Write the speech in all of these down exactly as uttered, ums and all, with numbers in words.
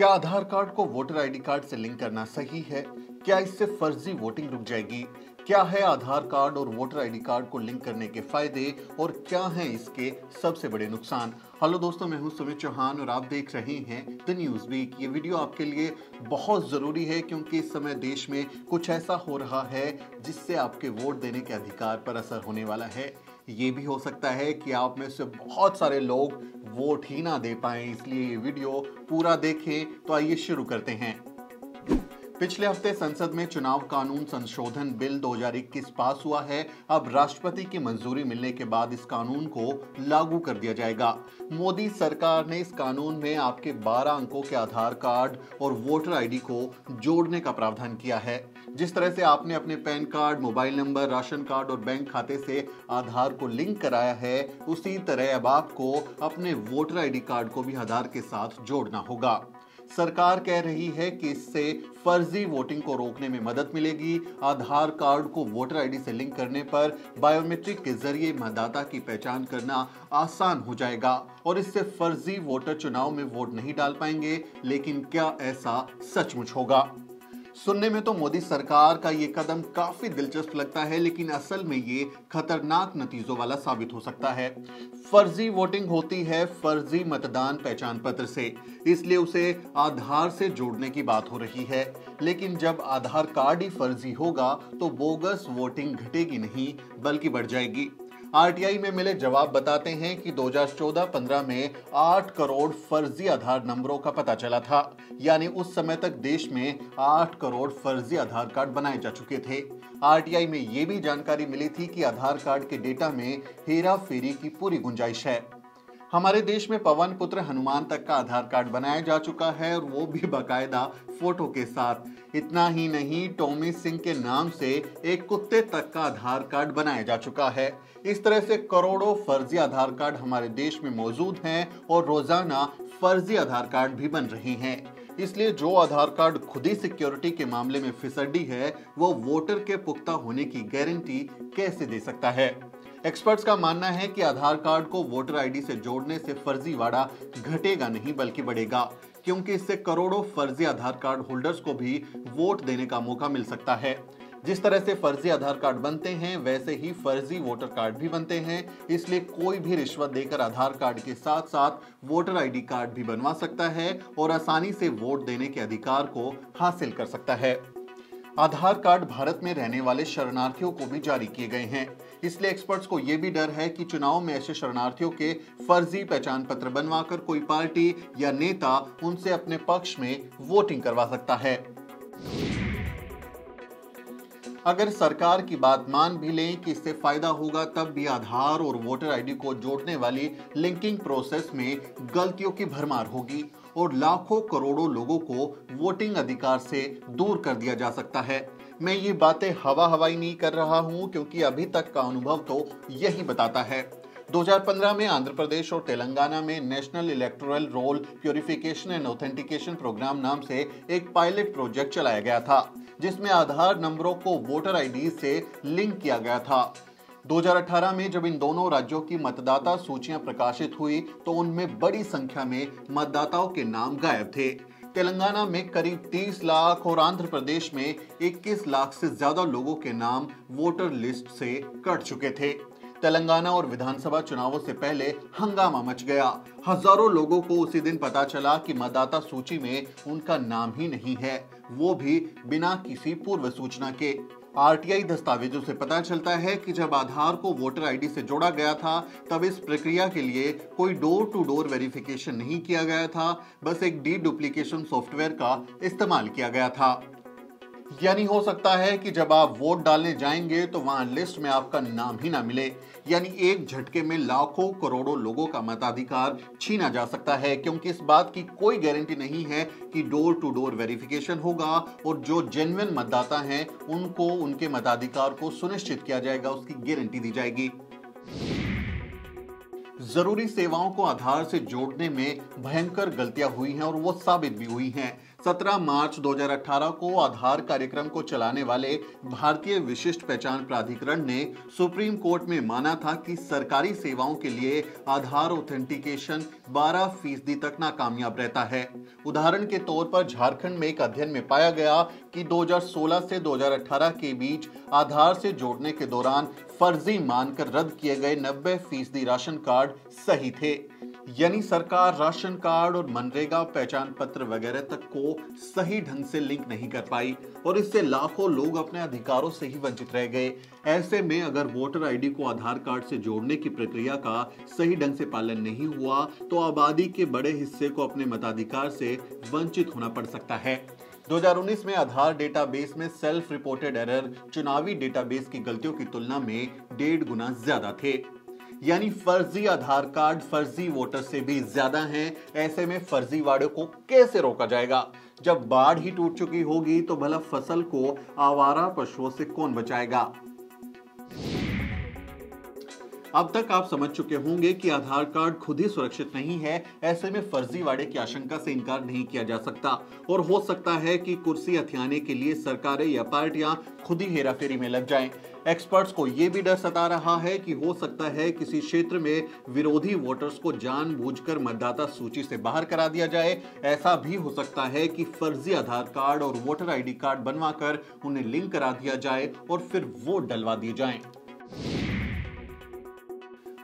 क्या आधार कार्ड को voter ID card से लिंक करना सही है? क्या इससे फर्जी वोटिंग रुक जाएगी? क्या है आधार कार्ड और वोटर आईडी कार्ड को लिंक करने के फायदे और क्या हैं इसके सबसे बड़े नुकसान? हेलो दोस्तों, मैं हूं सुमित चौहान और आप देख रहे हैं द न्यूज़ बीक। ये वीडियो आपके लिए बहुत ज़रूरी है क्योंकि इस समय देश में कुछ ऐसा हो रहा है जिससे आपके वोट देने के अधिकार पर असर होने वाला है। ये भी हो सकता है कि आप में से बहुत सारे लोग वोट ही ना दे पाएं, इसलिए ये वीडियो पूरा देखें। तो आइए शुरू करते हैं। पिछले हफ्ते संसद में चुनाव कानून संशोधन बिल दो हज़ार इक्कीस पास हुआ है। अब राष्ट्रपति की मंजूरी मिलने के बाद इस कानून को लागू कर दिया जाएगा। मोदी सरकार ने इस कानून में आपके बारह अंकों के आधार कार्ड और वोटर आईडी को जोड़ने का प्रावधान किया है। जिस तरह से आपने अपने PAN card, mobile number, ration card और बैंक खाते से आधार को लिंक कराया है, उसी तरह अब आपको अपने वोटर आईडी कार्ड को भी आधार के साथ जोड़ना होगा। सरकार कह रही है कि इससे फर्जी वोटिंग को रोकने में मदद मिलेगी। आधार कार्ड को वोटर आईडी से लिंक करने पर बायोमेट्रिक के जरिए मतदाता की पहचान करना आसान हो जाएगा और इससे फर्जी वोटर चुनाव में वोट नहीं डाल पाएंगे। लेकिन क्या ऐसा सचमुच होगा? सुनने में तो मोदी सरकार का ये कदम काफी दिलचस्प लगता है, लेकिन असल में ये खतरनाक नतीजों वाला साबित हो सकता है। फर्जी वोटिंग होती है फर्जी मतदान पहचान पत्र से, इसलिए उसे आधार से जोड़ने की बात हो रही है। लेकिन जब आधार कार्ड ही फर्जी होगा तो बोगस वोटिंग घटेगी नहीं बल्कि बढ़ जाएगी। आरटीआई में मिले जवाब बताते हैं कि दो हज़ार चौदह पंद्रह में आठ करोड़ फर्जी आधार नंबरों का पता चला था, यानी उस समय तक देश में आठ करोड़ फर्जी आधार कार्ड बनाए जा चुके थे। आरटीआई में ये भी जानकारी मिली थी कि आधार कार्ड के डेटा में हेरा फेरी की पूरी गुंजाइश है। हमारे देश में पवन पुत्र हनुमान तक का आधार कार्ड बनाया जा चुका है और वो भी बाकायदा फोटो के साथ। इतना ही नहीं, टॉमी सिंह के नाम से एक कुत्ते तक का आधार कार्ड बनाया जा चुका है। इस तरह से करोड़ों फर्जी आधार कार्ड हमारे देश में मौजूद हैं और रोजाना फर्जी आधार कार्ड भी बन रहे हैं। इसलिए जो आधार कार्ड खुद ही सिक्योरिटी के मामले में फिसड्डी है, वो वोटर के पुख्ता होने की गारंटी कैसे दे सकता है? एक्सपर्ट्स का मानना है कि आधार कार्ड को वोटर आईडी से जोड़ने से फर्जीवाड़ा घटेगा नहीं बल्कि बढ़ेगा, क्योंकि इससे करोड़ों फर्जी आधार कार्ड होल्डर्स को भी वोट देने का मौका मिल सकता है। जिस तरह से फर्जी आधार कार्ड बनते हैं, वैसे ही फर्जी वोटर कार्ड भी बनते हैं। इसलिए कोई भी रिश्वत देकर आधार कार्ड के साथ साथ वोटर आईडी कार्ड भी बनवा सकता है और आसानी से वोट देने के अधिकार को हासिल कर सकता है। आधार कार्ड भारत में रहने वाले शरणार्थियों को भी जारी किए गए हैं, इसलिए एक्सपर्ट्स को यह भी डर है कि चुनाव में ऐसे शरणार्थियों के फर्जी पहचान पत्र बनवाकर कोई पार्टी या नेता उनसे अपने पक्ष में वोटिंग करवा सकता है। अगर सरकार की बात मान भी लें कि इससे फायदा होगा, तब भी आधार और वोटर आईडी को जोड़ने वाली लिंकिंग प्रोसेस में गलतियों की भरमार होगी और लाखों करोड़ों लोगों को वोटिंग अधिकार से दूर कर दिया जा सकता है। मैं ये बातें हवा हवाई नहीं कर रहा हूं, क्योंकि अभी तक का अनुभव तो यही बताता है। दो हज़ार पंद्रह में आंध्र प्रदेश और तेलंगाना में national electoral roll purification and authentication programme नाम से एक पायलट प्रोजेक्ट चलाया गया था, जिसमें आधार नंबरों को वोटर आईडी से लिंक किया गया था। दो हज़ार अठारह में जब इन दोनों राज्यों की मतदाता सूचियां प्रकाशित हुई तो उनमें बड़ी संख्या में मतदाताओं के नाम गायब थे। तेलंगाना में करीब तीस लाख और आंध्र प्रदेश में इक्कीस लाख से ज्यादा लोगों के नाम वोटर लिस्ट से कट चुके थे। तेलंगाना और विधानसभा चुनावों से पहले हंगामा मच गया। हजारों लोगों को उसी दिन पता चला कि मतदाता सूची में उनका नाम ही नहीं है, वो भी बिना किसी पूर्व सूचना के। आरटीआई दस्तावेजों से पता चलता है कि जब आधार को वोटर आईडी से जोड़ा गया था, तब इस प्रक्रिया के लिए कोई डोर टू डोर वेरिफिकेशन नहीं किया गया था, बस एक डी डुप्लीकेशन सॉफ्टवेयर का इस्तेमाल किया गया था। यानी हो सकता है कि जब आप वोट डालने जाएंगे तो वहां लिस्ट में आपका नाम ही ना मिले, यानी एक झटके में लाखों करोड़ों लोगों का मताधिकार छीना जा सकता है, क्योंकि इस बात की कोई गारंटी नहीं है कि डोर टू डोर वेरिफिकेशन होगा और जो जेन्युइन मतदाता हैं उनको उनके मताधिकार को सुनिश्चित किया जाएगा, उसकी गारंटी दी जाएगी। जरूरी सेवाओं को आधार से जोड़ने में भयंकर गलतियां हुई हैं और वो साबित भी हुई हैं। सत्रह मार्च दो हज़ार अठारह को आधार कार्यक्रम को चलाने वाले भारतीय विशिष्ट पहचान प्राधिकरण ने सुप्रीम कोर्ट में माना था कि सरकारी सेवाओं के लिए आधार ऑथेंटिकेशन बारह फीसदी तक नाकामयाब रहता है। उदाहरण के तौर पर झारखंड में एक अध्ययन में पाया गया कि दो हज़ार सोलह से दो हज़ार अठारह के बीच आधार से जोड़ने के दौरान फर्जी मानकर रद्द किए गए नब्बे फीसदी राशन कार्ड सही थे, यानी सरकार राशन कार्ड और मनरेगा पहचान पत्र वगैरह तक को सही ढंग से लिंक नहीं कर पाई और इससे लाखों लोग अपने अधिकारों से ही वंचित रह गए। ऐसे में अगर वोटर आईडी को आधार कार्ड से जोड़ने की प्रक्रिया का सही ढंग से पालन नहीं हुआ तो आबादी के बड़े हिस्से को अपने मताधिकार से वंचित होना पड़ सकता है। दो हज़ार उन्नीस में आधार डेटाबेस में सेल्फ रिपोर्टेड एरर चुनावी डेटाबेस की गलतियों की तुलना में डेढ़ गुना ज्यादा थे, यानी फर्जी आधार कार्ड फर्जी वोटर से भी ज्यादा हैं। ऐसे में फर्जीवाड़े को कैसे रोका जाएगा? जब बाढ़ ही टूट चुकी होगी तो भला फसल को आवारा पशुओं से कौन बचाएगा? अब तक आप समझ चुके होंगे कि आधार कार्ड खुद ही सुरक्षित नहीं है, ऐसे में फर्जीवाड़े की आशंका से इनकार नहीं किया जा सकता और हो सकता है कि कुर्सी हथियाने के लिए सरकारें या पार्टियां खुद ही हेराफेरी में लग जाएं। एक्सपर्ट्स को ये भी डर सता रहा है कि हो सकता है किसी क्षेत्र में विरोधी वोटर्स को जानबूझकर मतदाता सूची से बाहर करा दिया जाए। ऐसा भी हो सकता है कि फर्जी आधार कार्ड और वोटर आईडी कार्ड बनवाकर उन्हें लिंक करा दिया जाए और फिर वोट डलवा दिए जाएं।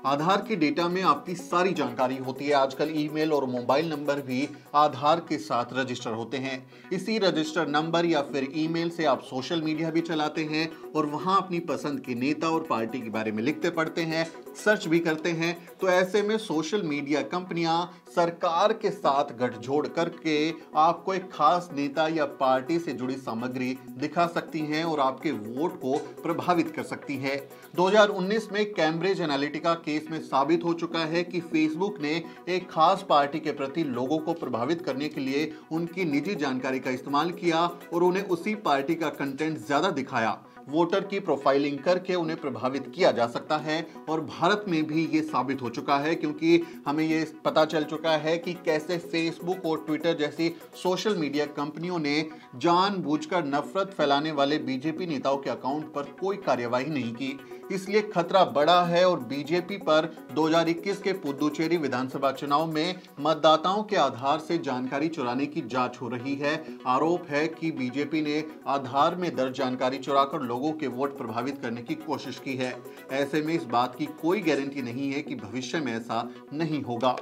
आधार के डेटा में आपकी सारी जानकारी होती है। आजकल ईमेल और मोबाइल नंबर भी आधार के साथ रजिस्टर होते हैं। इसी रजिस्टर नंबर या फिर ईमेल से आप सोशल मीडिया भी चलाते हैं और वहां अपनी पसंद के नेता और पार्टी के बारे में लिखते पढ़ते हैं, सर्च भी करते हैं। तो ऐसे में सोशल मीडिया कंपनियां सरकार के साथ गठजोड़ करके आपको एक खास नेता या पार्टी से जुड़ी सामग्री दिखा सकती हैं और आपके वोट को प्रभावित कर सकती है। दो हज़ार उन्नीस में कैम्ब्रिज एनालिटिका केस में साबित हो चुका है कि फेसबुक ने एक खास पार्टी के प्रति लोगों को प्रभावित करने के लिए उनकी निजी जानकारी का इस्तेमाल किया और उन्हें उसी पार्टी का कंटेंट ज्यादा दिखाया। वोटर की प्रोफाइलिंग करके उन्हें प्रभावित किया जा सकता है और भारत में भी ये साबित हो चुका है, क्योंकि हमें ये पता चल चुका है कि कैसे फेसबुक और ट्विटर जैसी सोशल मीडिया कंपनियों ने जानबूझकर नफरत फैलाने वाले बीजेपी नेताओं के अकाउंट पर कोई कार्यवाही नहीं की। इसलिए खतरा बड़ा है और बीजेपी पर दो हज़ार इक्कीस के पुदुचेरी विधानसभा चुनाव में मतदाताओं के आधार से जानकारी चुराने की जांच हो रही है। आरोप है कि बीजेपी ने आधार में दर्ज जानकारी चुराकर लोगों के वोट प्रभावित करने की कोशिश की है। ऐसे में इस बात की कोई गारंटी नहीं है कि भविष्य में ऐसा नहीं होगा।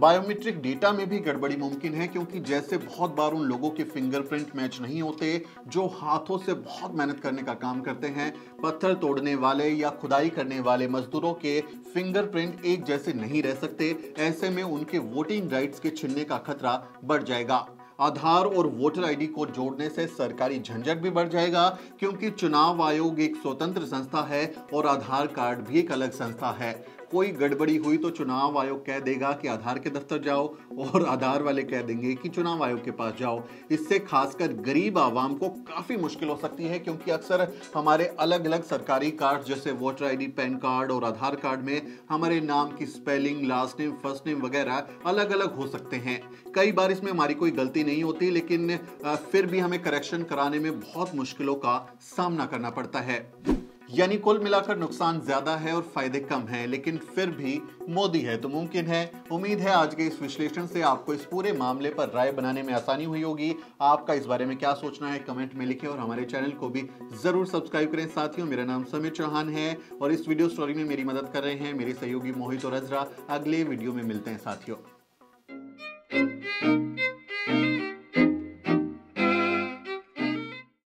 बायोमेट्रिक डेटा में भी गड़बड़ी मुमकिन है, क्योंकि जैसे बहुत बार उन लोगों के फिंगरप्रिंट मैच नहीं होते जो हाथों से बहुत मेहनत करने का काम करते हैं। पत्थर तोड़ने वाले या खुदाई करने वाले मजदूरों के फिंगरप्रिंट एक जैसे नहीं रह सकते। ऐसे में उनके वोटिंग राइट्स के छिनने का खतरा बढ़ जाएगा। आधार और वोटर आईडी को जोड़ने से सरकारी झंझट भी बढ़ जाएगा, क्योंकि चुनाव आयोग एक स्वतंत्र संस्था है और आधार कार्ड भी एक अलग संस्था है। कोई गड़बड़ी हुई तो चुनाव आयोग कह देगा कि आधार के दफ्तर जाओ और आधार वाले कह देंगे कि चुनाव आयोग के पास जाओ। इससे खासकर गरीब आवाम को काफ़ी मुश्किल हो सकती है, क्योंकि अक्सर हमारे अलग अलग सरकारी कार्ड जैसे वोटर आईडी, पैन कार्ड और आधार कार्ड में हमारे नाम की spelling, last name, first name वगैरह अलग अलग हो सकते हैं। कई बार इसमें हमारी कोई गलती नहीं होती, लेकिन फिर भी हमें करेक्शन कराने में बहुत मुश्किलों का सामना करना पड़ता है। यानी कुल मिलाकर नुकसान ज्यादा है और फायदे कम हैं, लेकिन फिर भी मोदी है तो मुमकिन है। उम्मीद है आज के इस विश्लेषण से आपको इस पूरे मामले पर राय बनाने में आसानी हुई होगी। आपका इस बारे में क्या सोचना है कमेंट में लिखें और हमारे चैनल को भी जरूर सब्सक्राइब करें। साथियों, मेरा नाम सुमित चौहान है और इस वीडियो स्टोरी में मेरी मदद कर रहे हैं मेरे सहयोगी मोहित और अजरा। अगले वीडियो में मिलते हैं साथियों।